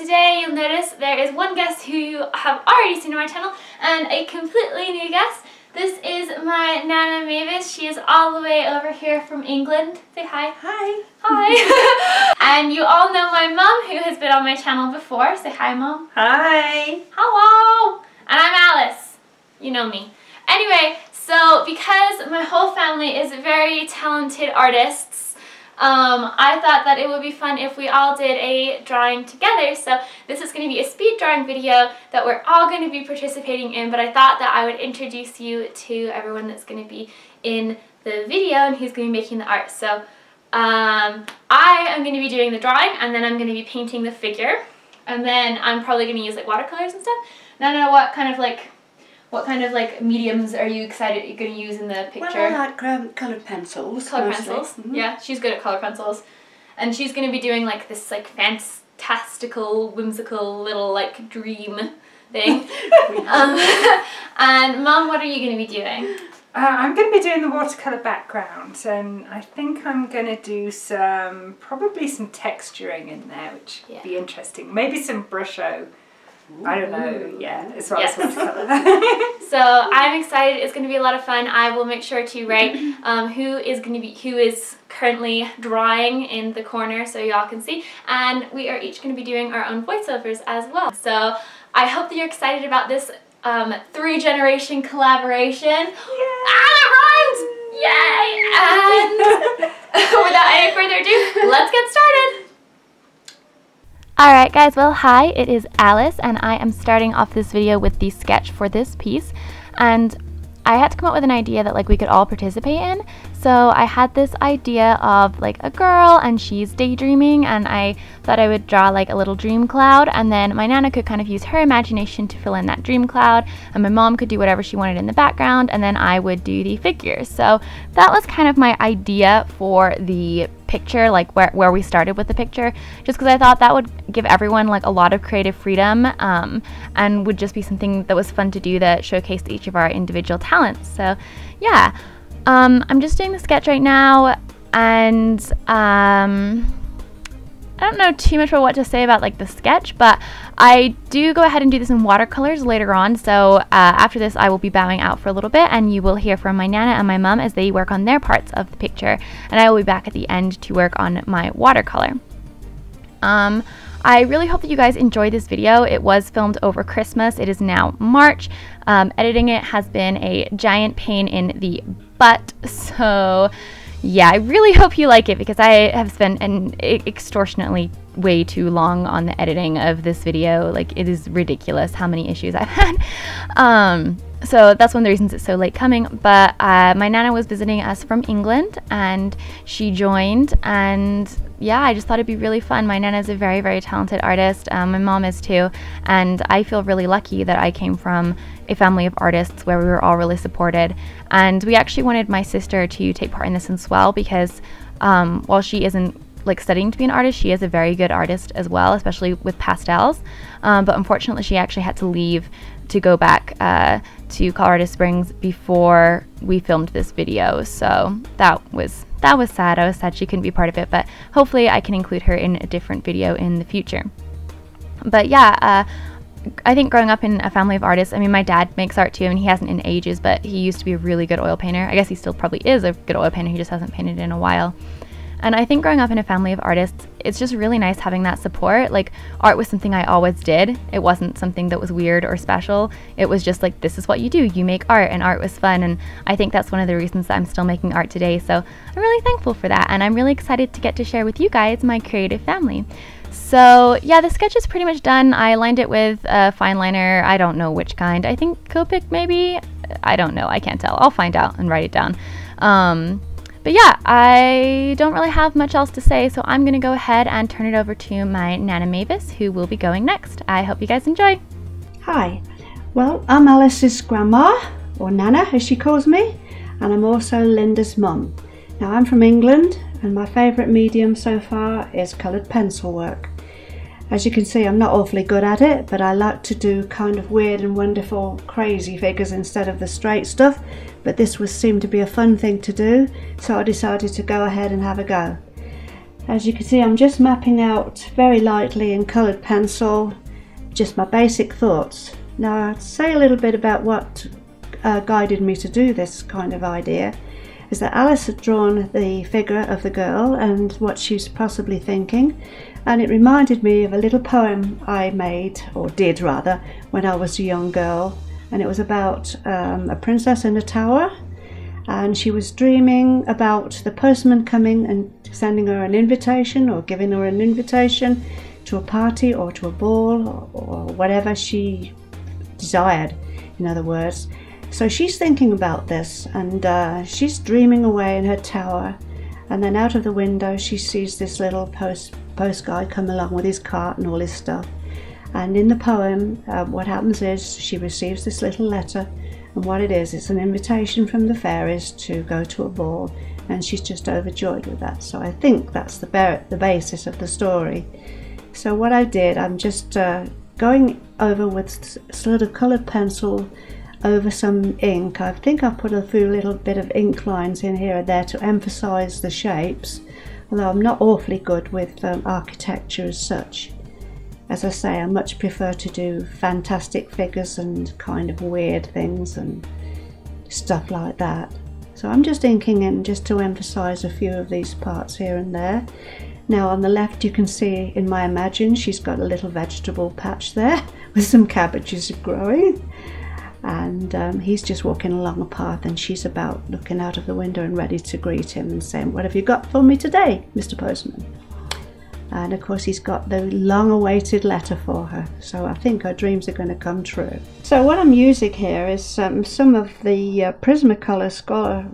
today you'll notice there is one guest who you have already seen on my channel and a completely new guest. This is my Nana Mavis. She is all the way over here from England. Say hi. Hi. Hi. And you all know my mum who has been on my channel before. Say hi, Mum. Hi. Hello. And I'm Alice. You know me. Anyway, so because my whole family is very talented artists, I thought that it would be fun if we all did a drawing together. So this is going to be a speed drawing video that we're all going to be participating in, but I thought that I would introduce you to everyone that's going to be in the video and who's going to be making the art. So I am going to be doing the drawing, and then I'm going to be painting the figure, and then I'm probably going to use like watercolors and stuff. Now, what kind of mediums are you excited you're going to use in the picture? Well, I like coloured pencils. Coloured pencils? Mm-hmm. Yeah, she's good at coloured pencils. And she's going to be doing like this like fantastical, whimsical little like dream thing. And Mum, what are you going to be doing? I'm going to be doing the watercolour background, and I think I'm going to do some, probably some texturing in there, which would be interesting. Maybe some Brusho. I don't know, yeah, it's what I was about. So I'm excited, it's going to be a lot of fun. I will make sure to write who is currently drawing in the corner so y'all can see, and we are each going to be doing our own voiceovers as well. So I hope that you're excited about this three-generation collaboration. Yay. Ah, that rhymes! Yay! And without any further ado, let's get started! Alright guys, well hi, it is Alice and I am starting off this video with the sketch for this piece, and I had to come up with an idea that like we could all participate in. So I had this idea of like a girl and she's daydreaming, and I thought I would draw like a little dream cloud, and then my Nana could kind of use her imagination to fill in that dream cloud, and my mom could do whatever she wanted in the background, and then I would do the figures. So that was kind of my idea for the picture, like where we started with the picture, just because I thought that would give everyone like a lot of creative freedom and would just be something that was fun to do that showcased each of our individual talents. So yeah, I'm just doing the sketch right now, and I don't know too much about what to say about like the sketch, but I do go ahead and do this in watercolors later on. So after this I will be bowing out for a little bit, and you will hear from my Nana and my mum as they work on their parts of the picture, and I will be back at the end to work on my watercolor. I really hope that you guys enjoyed this video. It was filmed over Christmas. It is now March. Editing it has been a giant pain in the butt, so yeah, I really hope you like it, because I have spent an extortionately way too long on the editing of this video. Like, it is ridiculous how many issues I've had. So that's one of the reasons it's so late coming, but my Nana was visiting us from England and she joined, and yeah, I just thought it'd be really fun. My Nana's a very, very talented artist. My mom is too, and I feel really lucky that I came from a family of artists where we were all really supported, and we actually wanted my sister to take part in this as well, because while she isn't like studying to be an artist, she is a very good artist as well, especially with pastels, but unfortunately she actually had to leave to go back to Colorado Springs before we filmed this video, so that was sad. I was sad she couldn't be part of it, but hopefully I can include her in a different video in the future. But yeah, I think growing up in a family of artists, I mean, my dad makes art too, and he hasn't in ages, but he used to be a really good oil painter. I guess he still probably is a good oil painter, he just hasn't painted in a while. And I think growing up in a family of artists, it's just really nice having that support. Like, art was something I always did. It wasn't something that was weird or special. It was just like, this is what you do, you make art, and art was fun. And I think that's one of the reasons that I'm still making art today. So I'm really thankful for that. And I'm really excited to get to share with you guys my creative family. So yeah, the sketch is pretty much done. I lined it with a fine liner. I don't know which kind. I think Copic maybe? I don't know, I can't tell. I'll find out and write it down. But yeah, I don't really have much else to say, so I'm going to go ahead and turn it over to my Nana Mavis, who will be going next. I hope you guys enjoy. Hi, well, I'm Alice's grandma, or Nana as she calls me, and I'm also Linda's mum. Now, I'm from England, and my favourite medium so far is coloured pencil work. As you can see, I'm not awfully good at it, but I like to do kind of weird and wonderful crazy figures instead of the straight stuff, but this seemed to be a fun thing to do, so I decided to go ahead and have a go. As you can see, I'm just mapping out very lightly in coloured pencil just my basic thoughts. Now, I'd say a little bit about what guided me to do this kind of idea is that Alice had drawn the figure of the girl and what she was possibly thinking, and it reminded me of a little poem I made, or did rather, when I was a young girl, and it was about a princess in a tower, and she was dreaming about the postman coming and sending her an invitation or giving her an invitation to a party or to a ball or whatever she desired, in other words. So she's thinking about this, and she's dreaming away in her tower, and then out of the window she sees this little post guy come along with his cart and all his stuff. And in the poem, what happens is she receives this little letter, and what it is, it's an invitation from the fairies to go to a ball, and she's just overjoyed with that. So I think that's the basis of the story. So what I did, I'm just going over with sort of coloured pencil over some ink. I think I've put a few little bit of ink lines in here and there to emphasize the shapes, although I'm not awfully good with architecture as such. As I say, I much prefer to do fantastic figures and kind of weird things and stuff like that. So I'm just inking in just to emphasize a few of these parts here and there. Now on the left you can see in my Imagine she's got a little vegetable patch there with some cabbages growing. And he's just walking along a path, and she's about looking out of the window and ready to greet him and saying, "What have you got for me today, Mr. Postman?" And of course he's got the long-awaited letter for her, so I think her dreams are going to come true. So what I'm using here is some of the Prismacolor Scholar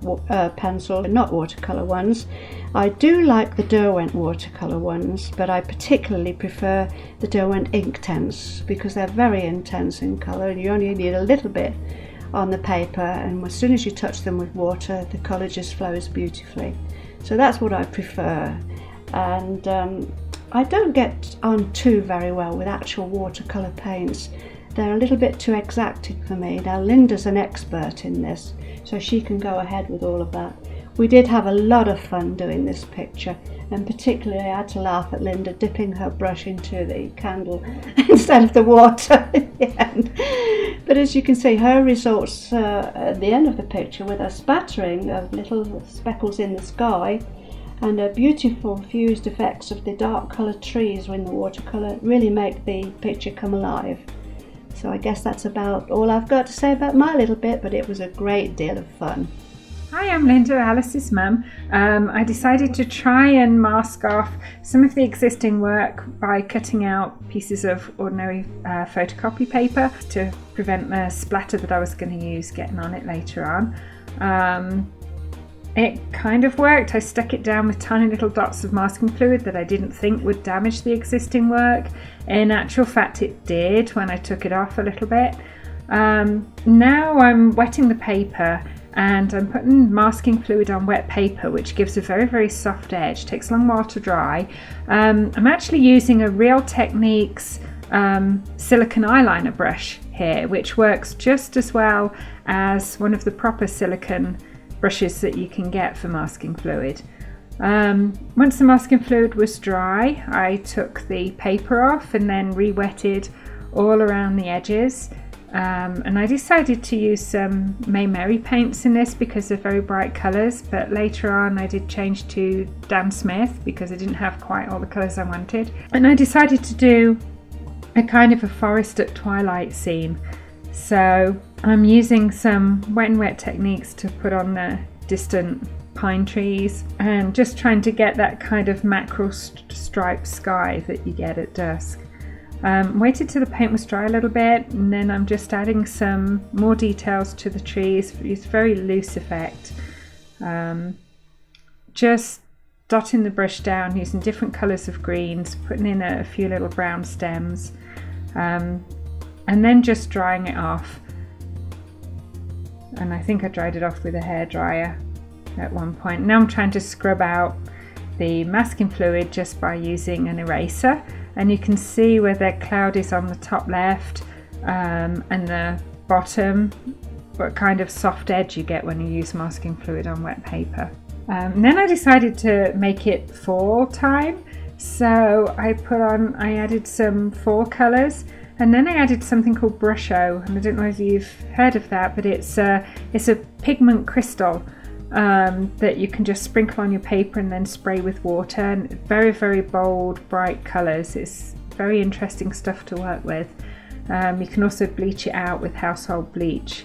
pencil, not watercolour ones. I do like the Derwent watercolour ones, but I particularly prefer the Derwent Inktense because they're very intense in colour, and you only need a little bit on the paper, and as soon as you touch them with water the colour just flows beautifully. So that's what I prefer. And I don't get on too very well with actual watercolour paints. They're a little bit too exacting for me. Now Linda's an expert in this, so she can go ahead with all of that. We did have a lot of fun doing this picture, and particularly I had to laugh at Linda dipping her brush into the candle instead of the water at the end. But as you can see, her results at the end of the picture with a spattering of little speckles in the sky, and the beautiful fused effects of the dark coloured trees in the watercolour really make the picture come alive. So I guess that's about all I've got to say about my little bit, but it was a great deal of fun. Hi, I'm Linda, Alice's mum. I decided to try and mask off some of the existing work by cutting out pieces of ordinary photocopy paper to prevent the splatter that I was going to use getting on it later on. It kind of worked. I stuck it down with tiny little dots of masking fluid that I didn't think would damage the existing work. In actual fact, it did when I took it off a little bit. Now I'm wetting the paper, and I'm putting masking fluid on wet paper, which gives a very, very soft edge. Takes a long while to dry. I'm actually using a Real Techniques silicone eyeliner brush here, which works just as well as one of the proper silicone brushes that you can get for masking fluid. Once the masking fluid was dry, I took the paper off and then re-wetted all around the edges, and I decided to use some Maimeri paints in this because they're very bright colours, but later on I did change to Dan Smith because I didn't have quite all the colours I wanted. And I decided to do a kind of a forest at twilight scene, so I'm using some wet and wet techniques to put on the distant pine trees and just trying to get that kind of mackerel striped sky that you get at dusk. Waited till the paint was dry a little bit, and then I'm just adding some more details to the trees. It's a very loose effect. Just dotting the brush down, using different colours of greens, putting in a few little brown stems, and then just drying it off. And I think I dried it off with a hairdryer at one point. Now I'm trying to scrub out the masking fluid just by using an eraser, and you can see where the cloud is on the top left and the bottom, what kind of soft edge you get when you use masking fluid on wet paper. And then I decided to make it fall time, so I added some fall colours, and then I added something called Brusho, and I don't know if you've heard of that, but it's a pigment crystal that you can just sprinkle on your paper and then spray with water, and very, very bold, bright colours. It's very interesting stuff to work with. You can also bleach it out with household bleach,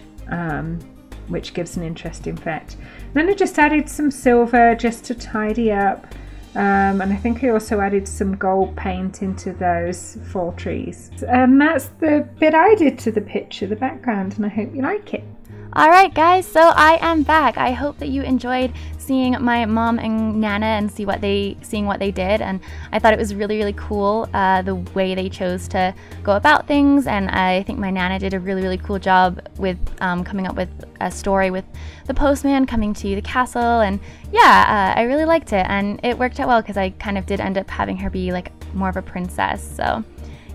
which gives an interesting effect. Then I just added some silver just to tidy up, and I think I also added some gold paint into those fall trees. And that's the bit I did to the picture, the background, and I hope you like it. Alright guys, so I am back. I hope that you enjoyed seeing my mom and Nana and seeing what they did, and I thought it was really, really cool the way they chose to go about things, and I think my Nana did a really, really cool job with coming up with a story with the postman coming to the castle, and yeah, I really liked it, and it worked out well because I kind of did end up having her be like more of a princess. So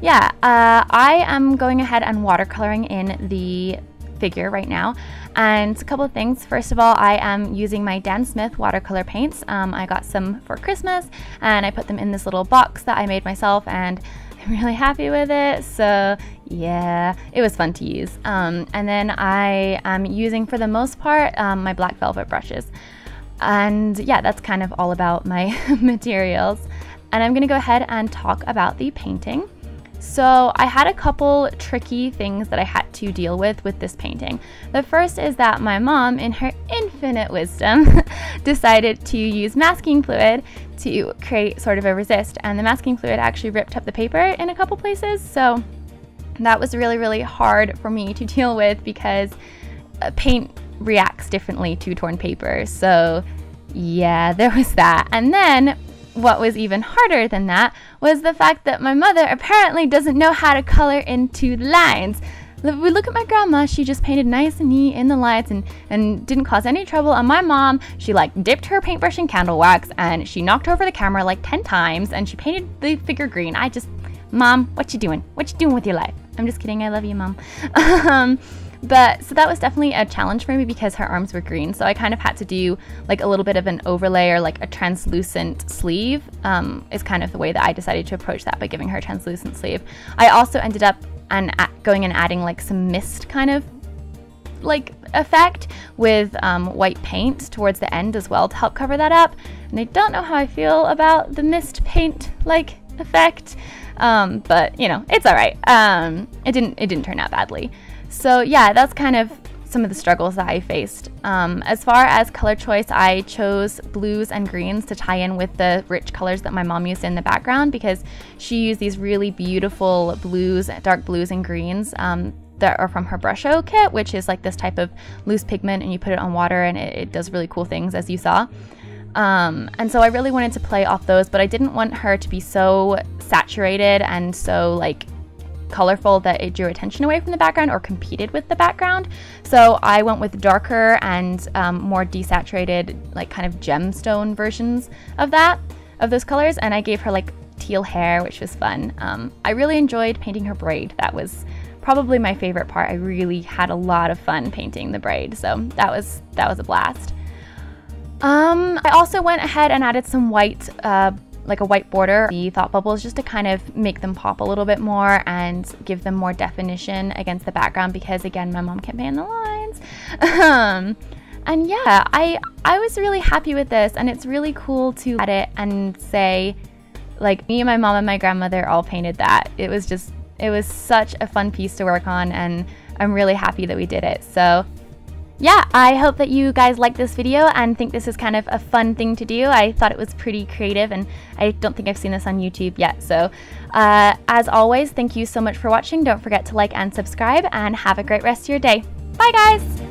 yeah, I am going ahead and watercoloring in the figure right now, and a couple of things. First of all, I am using my Dan Smith watercolor paints. I got some for Christmas and I put them in this little box that I made myself, and I'm really happy with it, so yeah, it was fun to use. And then I am using, for the most part, my Black Velvet brushes, and yeah, that's kind of all about my materials, and I'm gonna go ahead and talk about the painting. So I had a couple tricky things that I had to deal with this painting. The first is that my mom, in her infinite wisdom, decided to use masking fluid to create sort of a resist, and the masking fluid actually ripped up the paper in a couple places, so that was really, really hard for me to deal with because paint reacts differently to torn paper, so yeah, there was that. And then what was even harder than that was the fact that my mother apparently doesn't know how to color into lines. If we look at my grandma, she just painted nice and neat in the lines and didn't cause any trouble. And my mom, she like dipped her paintbrush in candle wax and she knocked over the camera like 10 times and she painted the figure green. I just, Mom, what you doing? What you doing with your life? I'm just kidding, I love you, Mom. But so that was definitely a challenge for me because her arms were green, so I kind of had to do like a little bit of an overlay or like a translucent sleeve, is kind of the way that I decided to approach that, by giving her a translucent sleeve. I also ended up going and adding like some mist kind of like effect with white paint towards the end as well to help cover that up, and I don't know how I feel about the mist paint like effect, but you know, it's all right. It didn't turn out badly. So yeah, that's kind of some of the struggles that I faced. As far as color choice, I chose blues and greens to tie in with the rich colors that my mom used in the background, because she used these really beautiful blues, dark blues and greens that are from her Brusho kit, which is like this type of loose pigment, and you put it on water and it does really cool things, as you saw. And so I really wanted to play off those, but I didn't want her to be so saturated and so like colorful that it drew attention away from the background or competed with the background. So I went with darker and more desaturated, like kind of gemstone versions of that, of those colors, and I gave her like teal hair, which was fun. I really enjoyed painting her braid. That was probably my favorite part. I really had a lot of fun painting the braid, so that was a blast. I also went ahead and added some white, like a white border, the thought bubbles, just to kind of make them pop a little bit more and give them more definition against the background, because again, my mom kept painting the lines. And yeah, I was really happy with this, and it's really cool to add it and say, like, me and my mom and my grandmother all painted that. It was just, it was such a fun piece to work on, and I'm really happy that we did it. So yeah, I hope that you guys like this video and think this is kind of a fun thing to do. I thought it was pretty creative, and I don't think I've seen this on YouTube yet. So as always, thank you so much for watching. Don't forget to like and subscribe, and have a great rest of your day. Bye guys!